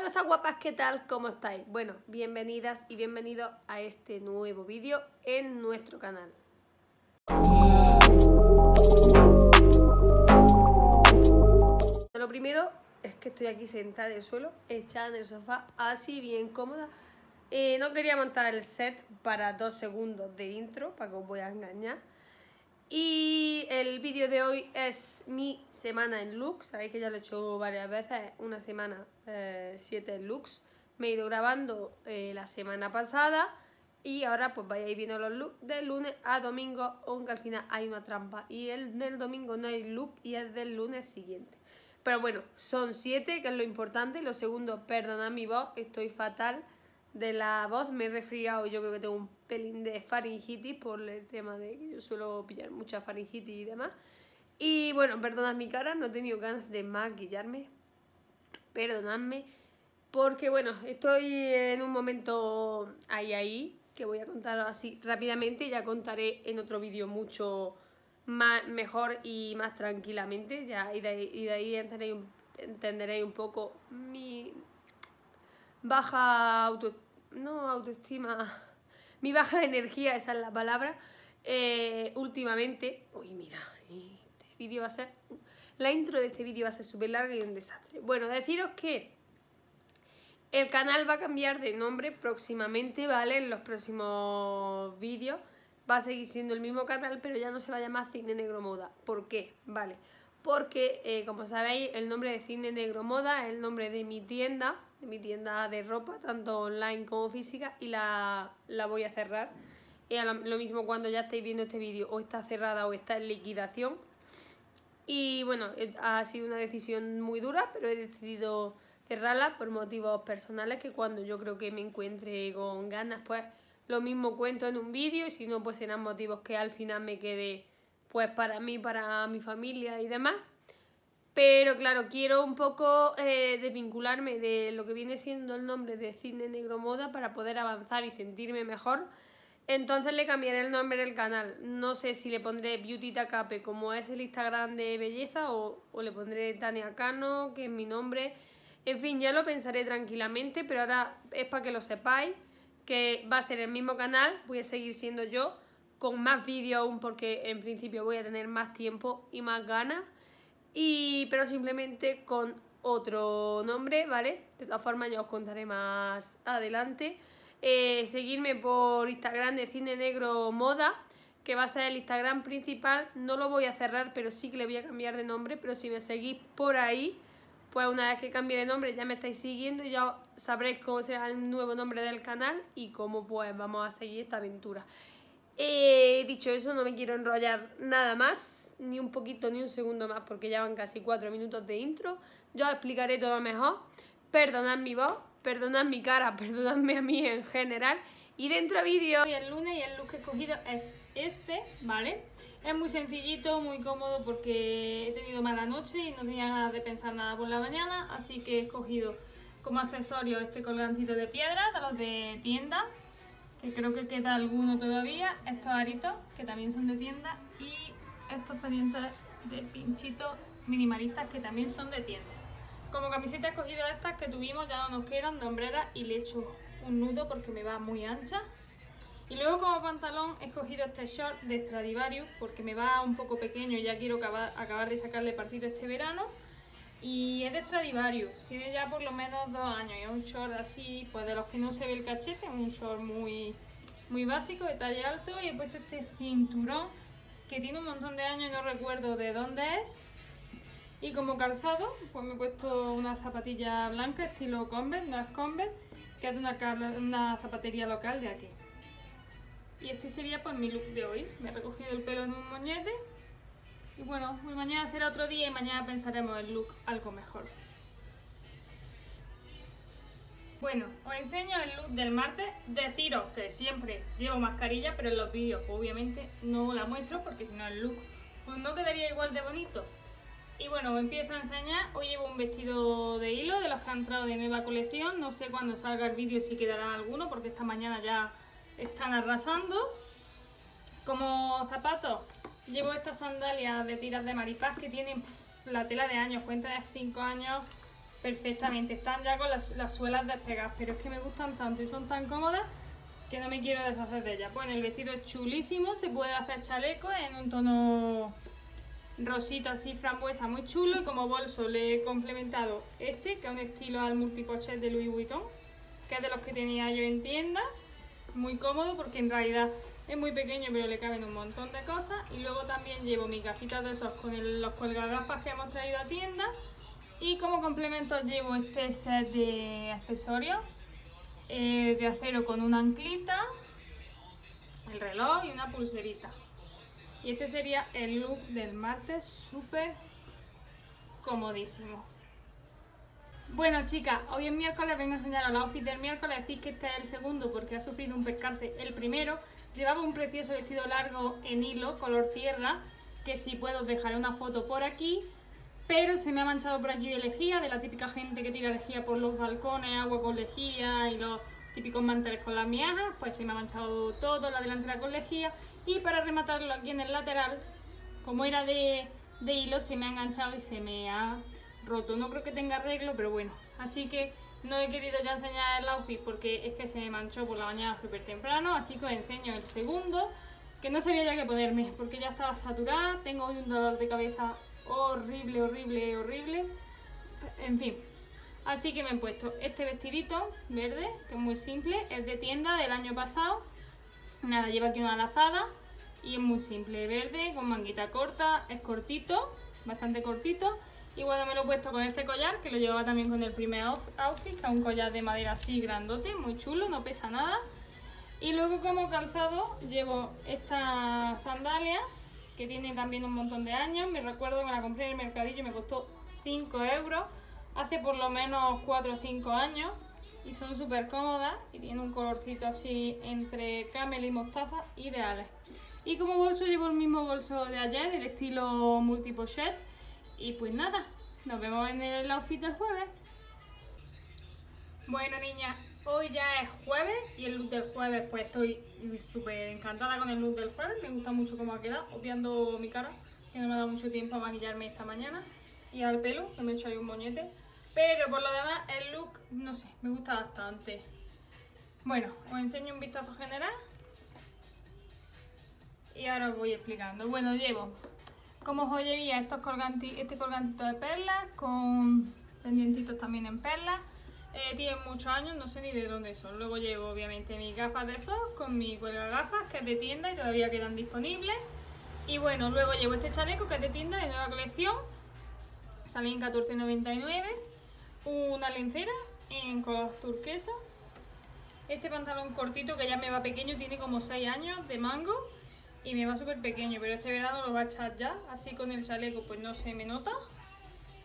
Hola cosas guapas, ¿qué tal? ¿Cómo estáis? Bueno, bienvenidas y bienvenidos a este nuevo vídeo en nuestro canal. Lo primero es que estoy aquí sentada en el suelo, echada en el sofá, así bien cómoda. No quería montar el set para 2 segundos de intro, para que os voy a engañar. Y el vídeo de hoy es mi semana en looks. Sabéis que ya lo he hecho varias veces, una semana 7 looks. Me he ido grabando la semana pasada y ahora pues vais viendo los looks de lunes a domingo, aunque al final hay una trampa y el del domingo no hay look y es del lunes siguiente. Pero bueno, son 7, que es lo importante. Lo segundo, perdonad mi voz, estoy fatal de la voz, me he resfriado, yo creo que tengo un pelín de faringitis por el tema de que yo suelo pillar mucha faringitis y demás. Y bueno, perdonad mi cara, no he tenido ganas de maquillarme, perdonadme, porque bueno, estoy en un momento ahí, que voy a contaros así rápidamente. Ya contaré en otro vídeo mucho más, mejor y más tranquilamente, ya y de ahí entenderéis un poco mi baja autoestima, mi baja de energía, esa es la palabra, últimamente. Uy, mira, este vídeo va a ser, la intro de este vídeo va a ser súper larga y un desastre. Bueno, deciros que el canal va a cambiar de nombre próximamente, ¿vale? En los próximos vídeos va a seguir siendo el mismo canal, pero ya no se va a llamar Cisne Negro Moda. ¿Por qué? Vale, porque como sabéis, el nombre de Cisne Negro Moda es el nombre de mi tienda de ropa, tanto online como física, y la voy a cerrar. Lo mismo cuando ya estéis viendo este vídeo, o está cerrada o está en liquidación. Y bueno, ha sido una decisión muy dura, pero he decidido cerrarla por motivos personales, que cuando yo creo que me encuentre con ganas, pues lo mismo cuento en un vídeo, y si no, pues serán motivos que al final me quede pues para mí, para mi familia y demás. Pero claro, quiero un poco desvincularme de lo que viene siendo el nombre de Cisne Negro Moda para poder avanzar y sentirme mejor. Entonces le cambiaré el nombre del canal. No sé si le pondré Beauty Takape, como es el Instagram de belleza, o le pondré Tania Cano, que es mi nombre. En fin, ya lo pensaré tranquilamente, pero ahora es para que lo sepáis, que va a ser el mismo canal, voy a seguir siendo yo, con más vídeos aún, porque en principio voy a tener más tiempo y más ganas. Pero simplemente con otro nombre, ¿vale? De todas formas ya os contaré más adelante. Seguirme por Instagram de Cisne Negro Moda, que va a ser el Instagram principal. No lo voy a cerrar, pero sí que le voy a cambiar de nombre. Pero si me seguís por ahí, pues una vez que cambie de nombre ya me estáis siguiendo y ya sabréis cómo será el nuevo nombre del canal y cómo pues vamos a seguir esta aventura. Dicho eso, no me quiero enrollar nada más, ni un poquito ni un segundo más, porque ya van casi 4 minutos de intro. Yo os explicaré todo mejor. Perdonad mi voz, perdonad mi cara, perdonadme a mí en general. Y dentro vídeo, hoy es lunes y el look que he cogido es este, ¿vale? Es muy sencillito, muy cómodo, porque he tenido mala noche y no tenía ganas de pensar nada por la mañana, así que he escogido como accesorio este colgancito de piedra, de los de tienda, que creo que queda alguno todavía, estos aritos, que también son de tienda, y estos pendientes de pinchitos minimalistas, que también son de tienda. Como camiseta he cogido estas que tuvimos, ya no nos quedan, de hombrera, y le he hecho un nudo porque me va muy ancha. Y luego como pantalón he cogido este short de Stradivarius, porque me va un poco pequeño y ya quiero acabar de sacarle partido este verano. Y es de Stradivarius, tiene ya por lo menos 2 años, y es un short así, pues de los que no se ve el cachete, es un short muy, muy básico, de talla alto, y he puesto este cinturón que tiene un montón de años y no recuerdo de dónde es. Y como calzado, pues me he puesto una zapatilla blanca estilo Converse, no es Converse, que es de una zapatería local de aquí. Y este sería pues mi look de hoy. Me he recogido el pelo en un moñete. Y bueno, pues mañana será otro día y mañana pensaremos el look algo mejor. Bueno, os enseño el look del martes. Deciros que siempre llevo mascarilla, pero en los vídeos obviamente no la muestro, porque si no el look pues no quedaría igual de bonito. Y bueno, os empiezo a enseñar. Hoy llevo un vestido de hilo, de los que han entrado de nueva colección. No sé cuándo salga el vídeo si quedará alguno, porque esta mañana ya están arrasando. Como zapatos, llevo estas sandalias de tiras de Maripaz que tienen la tela de años, cuenta de 5 años, perfectamente. Están ya con las suelas despegadas, pero es que me gustan tanto y son tan cómodas que no me quiero deshacer de ellas. Bueno, el vestido es chulísimo, se puede hacer chaleco en un tono rosita así frambuesa, muy chulo. Y como bolso le he complementado este, que es un estilo al multipochet de Louis Vuitton, que es de los que tenía yo en tienda. Muy cómodo porque en realidad es muy pequeño, pero le caben un montón de cosas. Y luego también llevo mis gafitas de esos con los cuelgagaspas que hemos traído a tienda. Y como complemento llevo este set de accesorios de acero con una anclita, el reloj y una pulserita. Y este sería el look del martes, súper comodísimo. Bueno, chicas, hoy es miércoles, vengo a enseñaros la outfit del miércoles. Decís que este es el segundo porque ha sufrido un percance el primero. Llevaba un precioso vestido largo en hilo, color tierra, que si puedo os dejaré una foto por aquí. Pero se me ha manchado por aquí de lejía, de la típica gente que tira lejía por los balcones, agua con lejía y los típicos manteles con las miajas. Pues se me ha manchado todo, la delantera con lejía. Y para rematarlo aquí en el lateral, como era de hilo, se me ha enganchado y se me ha roto. No creo que tenga arreglo, pero bueno. Así que no he querido ya enseñar el outfit porque es que se me manchó por la mañana súper temprano. Así que os enseño el segundo, que no sabía ya qué ponerme porque ya estaba saturada. Tengo hoy un dolor de cabeza horrible, horrible, horrible. En fin. Así que me he puesto este vestidito verde, que es muy simple. Es de tienda del año pasado. Nada, lleva aquí una lazada y es muy simple. Verde, con manguita corta. Es cortito, bastante cortito. Y bueno, me lo he puesto con este collar, que lo llevaba también con el primer outfit, que es un collar de madera así grandote, muy chulo, no pesa nada. Y luego como calzado llevo esta sandalia, que tiene también un montón de años. Me recuerdo que me la compré en el mercadillo y me costó 5 euros, hace por lo menos 4 o 5 años. Y son súper cómodas y tienen un colorcito así entre camel y mostaza, ideales. Y como bolso llevo el mismo bolso de ayer, el estilo multipochet. Y pues nada, nos vemos en el outfit del jueves. Bueno, niñas, hoy ya es jueves y el look del jueves, pues estoy súper encantada con el look del jueves. Me gusta mucho cómo ha quedado, obviando mi cara, que no me ha dado mucho tiempo a maquillarme esta mañana. Y al pelo, que me he hecho ahí un moñete. Pero por lo demás, el look, no sé, me gusta bastante. Bueno, os enseño un vistazo general. Y ahora os voy explicando. Bueno, llevo como joyería estos colgantito de perlas, con pendientitos también en perlas. Tienen muchos años, no sé ni de dónde son. Luego llevo obviamente mis gafas de sol con mi cuelgagafas, que es de tienda y todavía quedan disponibles. Y bueno, luego llevo este chaleco, que es de tienda, de nueva colección. Salí en $14.99. Una lencera en color turquesa. Este pantalón cortito, que ya me va pequeño, tiene como 6 años, de Mango. Y me va súper pequeño, pero este verano lo va a echar ya. Así con el chaleco pues no se me nota.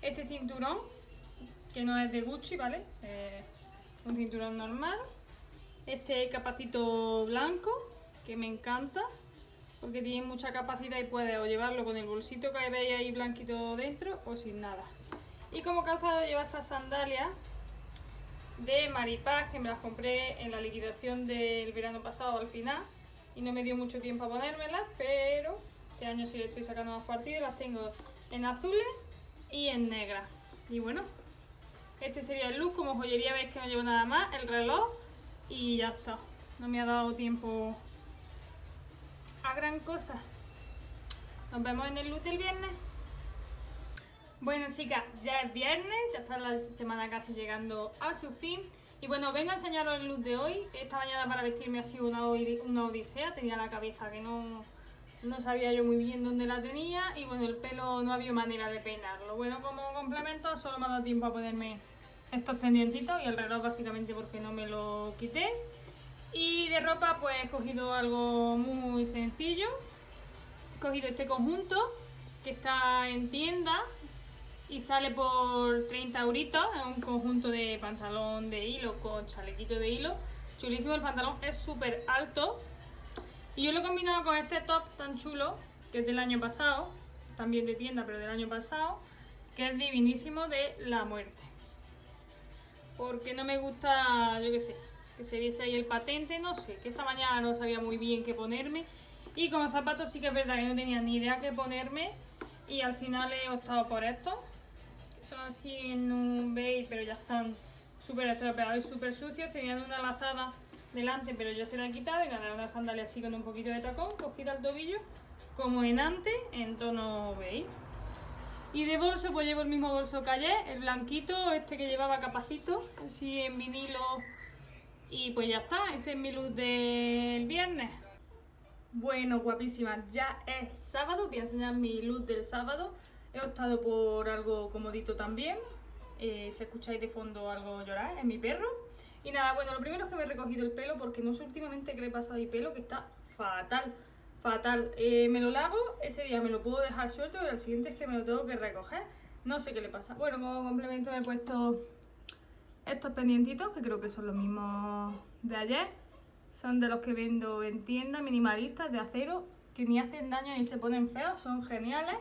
Este cinturón, que no es de Gucci, ¿vale? Un cinturón normal. Este capacito blanco, que me encanta, porque tiene mucha capacidad y puedes o llevarlo con el bolsito que veis ahí blanquito dentro, o sin nada. Y como calzado lleva estas sandalias de Maripaz, que me las compré en la liquidación del verano pasado al final. Y no me dio mucho tiempo a ponérmelas, pero este año sí le estoy sacando más partido. Las tengo en azules y en negras. Y bueno, este sería el look. Como joyería veis que no llevo nada más, el reloj y ya está. No me ha dado tiempo a gran cosa. Nos vemos en el look del viernes. Bueno, chicas, ya es viernes, ya está la semana casi llegando a su fin. Y bueno, vengo a enseñaros el look de hoy. Esta mañana para vestirme ha sido una odisea. Tenía la cabeza que no sabía yo muy bien dónde la tenía. Y bueno, el pelo no había manera de peinarlo. Bueno, como complemento solo me ha dado tiempo a ponerme estos pendientitos y el reloj básicamente porque no me lo quité. Y de ropa pues he cogido algo muy sencillo. He cogido este conjunto que está en tienda y sale por 30 euritos, es un conjunto de pantalón de hilo con chalequito de hilo. Chulísimo, el pantalón es súper alto. Y yo lo he combinado con este top tan chulo, que es del año pasado, también de tienda, pero del año pasado, que es divinísimo, de la muerte. Porque no me gusta, yo qué sé, que se viese ahí el patente, no sé, que esta mañana no sabía muy bien qué ponerme. Y como zapatos sí que es verdad que no tenía ni idea qué ponerme y al final he optado por estos. son así en un beige, pero ya están súper estropeados y súper sucios. Tenían una lazada delante, pero yo se la he quitado, y nada, una sandalia así con un poquito de tacón, cogida al tobillo, como en antes, en tono beige. Y de bolso, pues llevo el mismo bolso que ayer, el blanquito, este que llevaba capacito, así en vinilo. Y pues ya está, este es mi look del viernes. Bueno, guapísimas, ya es sábado, voy a enseñar mi look del sábado. He optado por algo comodito también. Si escucháis de fondo algo llorar, es mi perro. Y nada, bueno, lo primero es que me he recogido el pelo, porque no sé últimamente qué le pasa a mi pelo, que está fatal, fatal. Me lo lavo, ese día me lo puedo dejar suelto, pero el siguiente es que me lo tengo que recoger. No sé qué le pasa. Bueno, como complemento me he puesto estos pendientitos, que creo que son los mismos de ayer. Son de los que vendo en tiendas minimalistas, de acero, que ni hacen daño ni se ponen feos, son geniales.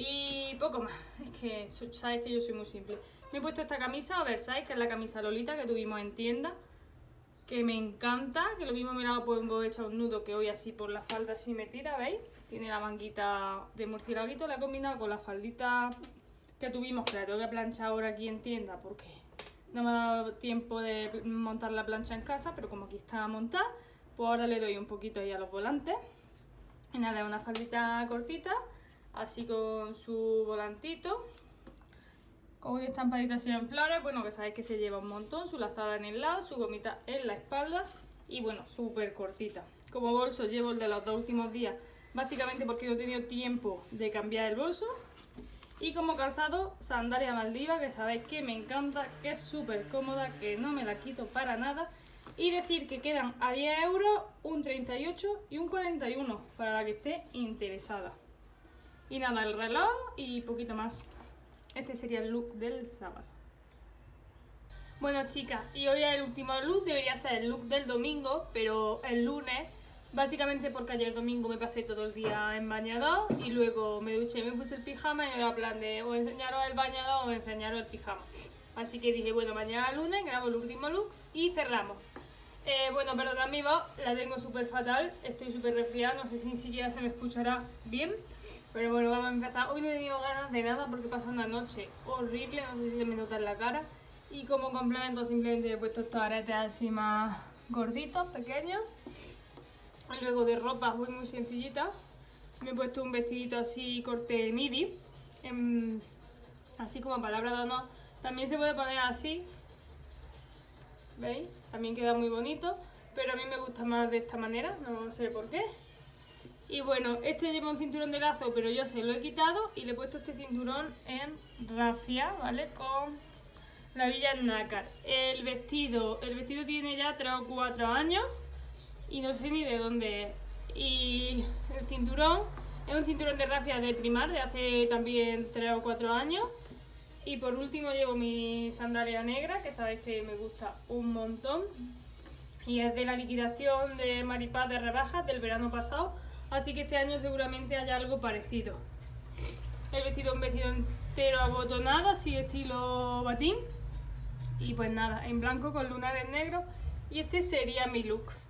Y poco más, es que sabéis que yo soy muy simple. Me he puesto esta camisa oversize, que es la camisa Lolita que tuvimos en tienda, que me encanta, que lo mismo me la pongo hecha un nudo, que hoy así por la falda así me tira, ¿veis? Tiene la manguita de murcielaguito, la he combinado con la faldita que tuvimos, que la tengo que planchar ahora aquí en tienda, porque no me ha dado tiempo de montar la plancha en casa, pero como aquí está montada, pues ahora le doy un poquito ahí a los volantes. Y nada, una faldita cortita, así con su volantito, con una estampadita así en flores, bueno, que sabéis que se lleva un montón, su lazada en el lado, su gomita en la espalda, y bueno, súper cortita. Como bolso llevo el de los dos últimos días, básicamente porque no he tenido tiempo de cambiar el bolso. Y como calzado, sandalia Maldiva, que sabéis que me encanta, que es súper cómoda, que no me la quito para nada. Y decir que quedan a 10 euros, un 38 y un 41, para la que esté interesada. Y nada, el reloj y poquito más. Este sería el look del sábado. Bueno, chicas, y hoy es el último look, debería ser el look del domingo, pero el lunes. Básicamente porque ayer domingo me pasé todo el día en bañador y luego me duché, me puse el pijama y era plan de o enseñaros el bañador o enseñaros el pijama. Así que dije, bueno, mañana lunes grabo el último look y cerramos. Bueno, perdonad mi voz, la tengo súper fatal, estoy súper resfriada, no sé si ni siquiera se me escuchará bien. Pero bueno, vamos a empezar. Hoy no he tenido ganas de nada porque pasó una noche horrible, no sé si se me nota en la cara. Y como complemento simplemente he puesto estos aretes así más gorditos, pequeños. Y luego de ropa voy muy sencillita. Me he puesto un vestidito así corte midi, así como palabra de honor. También se puede poner así, ¿veis? También queda muy bonito, pero a mí me gusta más de esta manera, no sé por qué. Y bueno, este lleva un cinturón de lazo, pero yo se lo he quitado y le he puesto este cinturón en rafia, ¿vale? Con la villa en nácar. El vestido tiene ya 3 o 4 años. Y no sé ni de dónde es. Y el cinturón es un cinturón de rafia de Primar, de hace también 3 o 4 años. Y por último llevo mi sandalia negra, que sabéis que me gusta un montón. Y es de la liquidación de Maripaz de rebajas del verano pasado. Así que este año seguramente haya algo parecido. El vestido es un vestido entero abotonado, así estilo batín. Y pues nada, en blanco con lunares negros. Y este sería mi look.